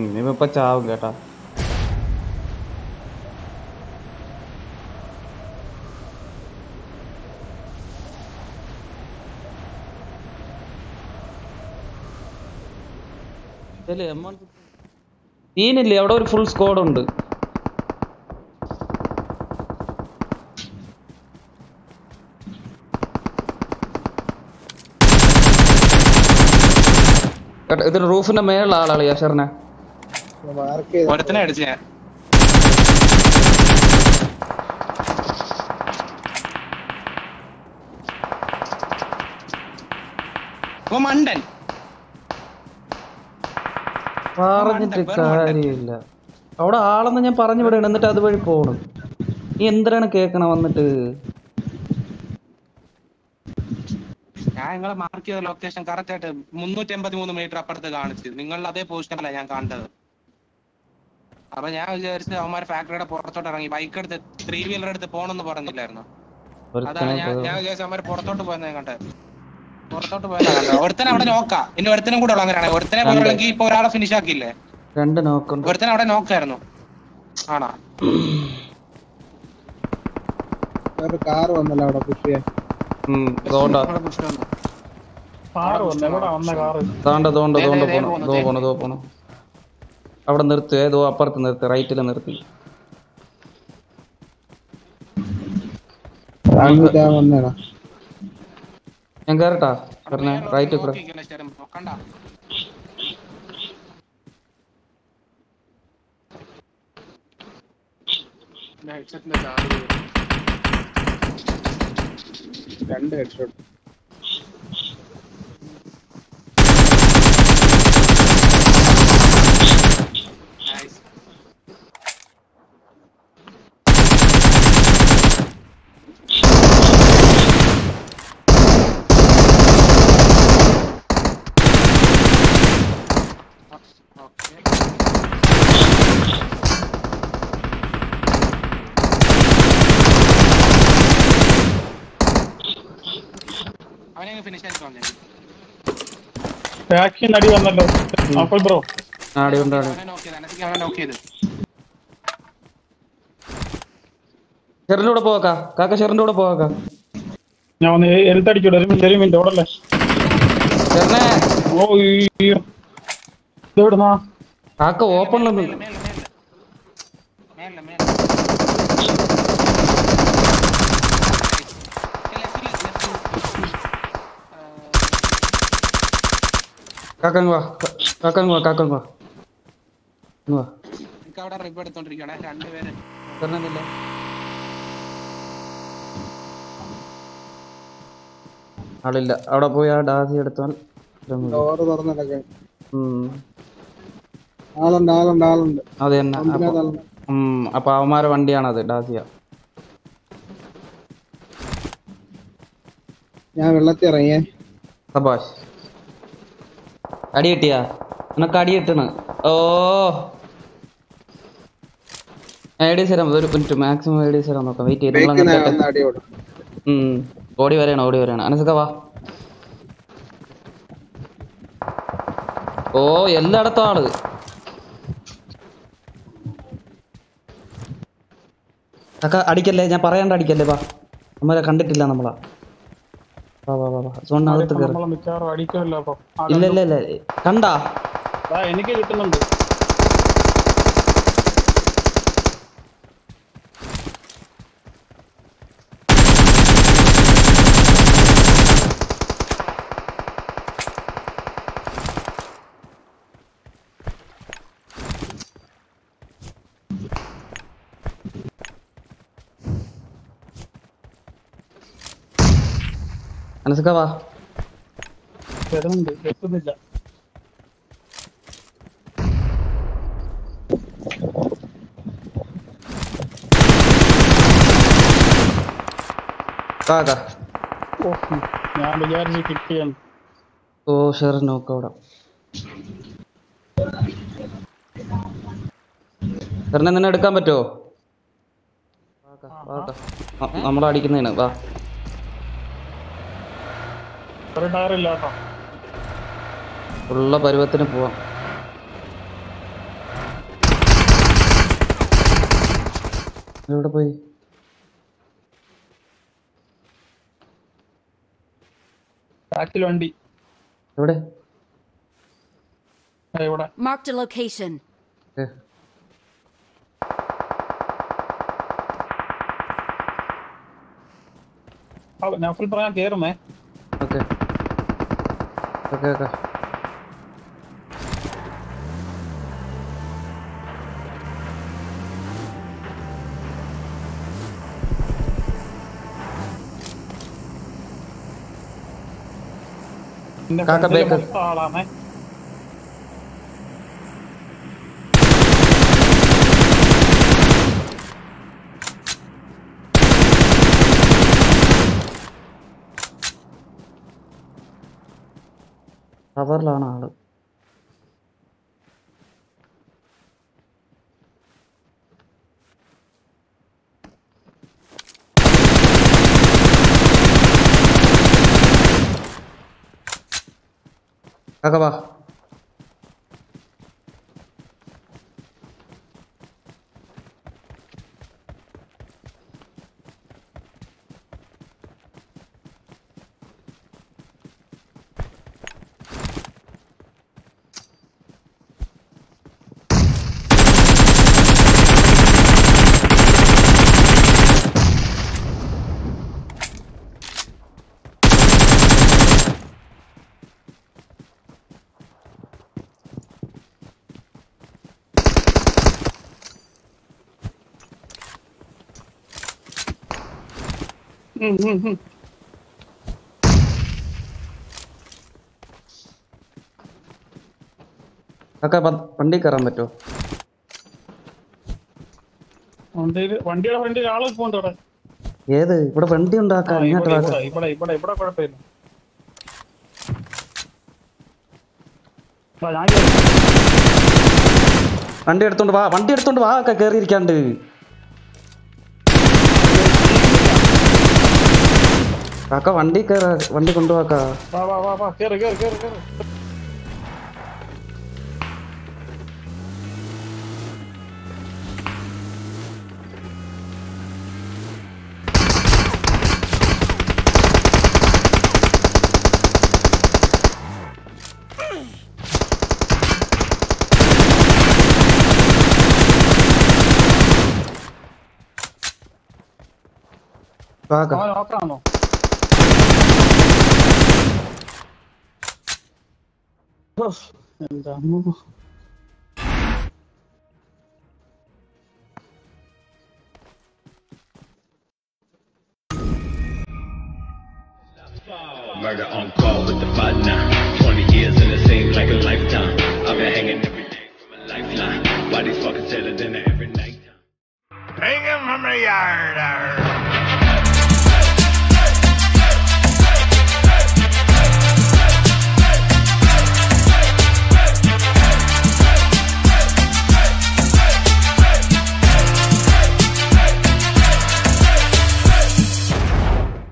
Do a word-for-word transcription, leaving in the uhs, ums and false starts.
ഇനിയിപ്പോ ചാവും കേട്ടാ. സീനില്ലേ, അവിടെ ഒരു ഫുൾ സ്ക്വാഡ് ഉണ്ട്. ഇതിന് റൂഫിന്റെ മേലുള്ള ആളാണ് യഷറിനെ അടിച്ചു ഞാൻ. മണ്ടൻ പറഞ്ഞിട്ട് കാര്യമില്ല, അവിടെ ആളെന്ന് ഞാൻ പറഞ്ഞു വിടണം, എന്നിട്ട് അതുവഴി പോകണം. നീ എന്തിനാണ് കേക്കണ വന്നിട്ട്? ഞങ്ങളെ മാർക്ക് ചെയ്ത ലൊക്കേഷൻ കറക്റ്റ് ആയിട്ട് മുന്നൂറ്റി എൺപത്തി മൂന്ന് മീറ്റർ അപ്പുറത്ത് കാണിച്ചു. നിങ്ങൾ അതേ പൊസിഷനല്ല ഞാൻ കണ്ടത്. അപ്പൊ ഞാൻ വിചാരിച്ചത് അവന്മാർ ഫാക്ടറിയുടെ പുറത്തോട്ട് ഇറങ്ങി ബൈക്ക് എടുത്ത് ത്രീ വീലർ എടുത്ത് പോണെന്ന് പറഞ്ഞില്ലായിരുന്നു. അതാണ് ഞാൻ ഞാൻ വിചാരിച്ചത് അവന്മാർ പുറത്തോട്ട് പോയെന്ന് ഞാൻ കണ്ടത്. പുറത്തോട്ട് പോയെന്നാ കണ്ടത്. ഒരുത്തനെ അവിടെ നോക്കാം, പിന്നെ ഒരുത്തനും കൂടെ ഉള്ള അങ്ങനെയാണ്. ഒരുത്തനെ പോലെയാണെങ്കിൽ ഇപ്പൊ ഒരാളെ ഫിനിഷ് ആക്കിയില്ലേ? ഒരുത്തനെ അവിടെ നോക്കായിരുന്നു. ആണോ? കാറ് വന്നല്ലോ അവിടെ പുഷ് ചെയ്യാൻ. അവിടെ നിർത്തി, ഏതോ അപ്പുറത്ത് നിർത്തി, റൈറ്റില് നിർത്തി. ഞാൻ കേറട്ടാ പറഞ്ഞേ, റൈറ്റ് രണ്ട് ഹെഡ്ഷോട്ട്. നൈസ്. ഫാക്ഷൻ അടി വന്നല്ലോ. അപ്പോൾ ബ്രോ അടി ഉണ്ടാണ്. ഓക്കേ, അനതിക്ക് അവനെ നോക്ക് ചെയ്തു. ഷെറിന്റെ കൂടെ പോകാ കാക്ക, ഷെറിന്റെ കൂടെ പോകാ. ഞാൻ ഒന്ന് എൽത്ത് അടിക്കട ഒരു മിനിറ്റ്, ഒരു മിനിറ്റ് ഓടല്ലേ ഷെറിനെ. ഓ അയ്യോ ഓടടാ കാക്ക, ഓപ്പൺ ലമേ മേല മേല കാക്കങ്ങ വാ, കാക്കങ്ങ വാ, കാക്കങ്ങ വാ, ഇങ്ങ വാ. ഇക്ക അവിടെ റിബ് എടുത്തോണ്ടിരിക്കാണ് രണ്ട് പേര്. തരണന്നില്ല. ആളില്ല. അവിടെ പോയി ആ ഡാസി എടുത്താൽ ഡോർ തുറന്നടക്ക. ഹ്മ്. ആളുണ്ട്, ആളുണ്ട്, ആളുണ്ട്. അതെന്നാ. ഹ്മ് അപ്പോൾ അവന്മാരെ വണ്ടിയാണ് അത്, ഡാസിയാ. ഞാൻ വെള്ളത്തിൽ ഇറങ്ങിയേ. സബാഷ്. അടി കിട്ടിയാ നിനക്ക്? അടി കിട്ടണ്. ഓ ഐഡി തരാം, ഒരു മിനിറ്റ് മാക്സിമം ഐഡി തരാൻ നോക്കാം. വെയിറ്റ് ചെയ്ത് ഓടി വരെയാണ്, ഓടി വരെയാണ്. അനസക്ക വാ. ഓ എല്ലായിടത്തും ആള്. അക്ക അടിക്കല്ലേ, ഞാൻ പറയാണ്ട് അടിക്കല്ലേ. വാ, നമ്മളെ കണ്ടിട്ടില്ല നമ്മളാ. കണ്ടാ എനിക്ക് കിട്ടുന്നുണ്ട്. മനസ്സിലാവാ ഓ ഷെയർ നോക്കാം. അവിടെ ഷെറിനെ നിന്നെ എടുക്കാൻ പറ്റുമോ? നമ്മളടിക്കുന്നതിന് വാ. ഉള്ള പരുവത്തിന് പോവാം. ഇവിടെ പോയി ബാക്കിൽ വണ്ടി ഇവിടെ ഇവിടെ മാർക്ക് ദി ലൊക്കേഷൻ अब ना फुल पर केयर में ओके ओके ओके काका बैक वाला मैं കവറിലാണ് ആള് കാക്കവാ Hmm hmm hmm. Akka vandi karan pattu. Vandile vandiyada front il aalu pondu ode. Edu ivda vandi undakka ingattu va. Ivda ivda ivda kolappilla. Va naan vandi eduttondu va vandi eduttondu va akka keri irikkandu. काका वंडी कर वंडी கொண்டு வாக்கா வா வா வா வா care care care care काका और आपरानो and I'm over. Murder on call with the partner. twenty years in the same like a lifetime. I've been hanging every day from a lifeline. Why these fuckers tell it in every night? Bring him from the yard.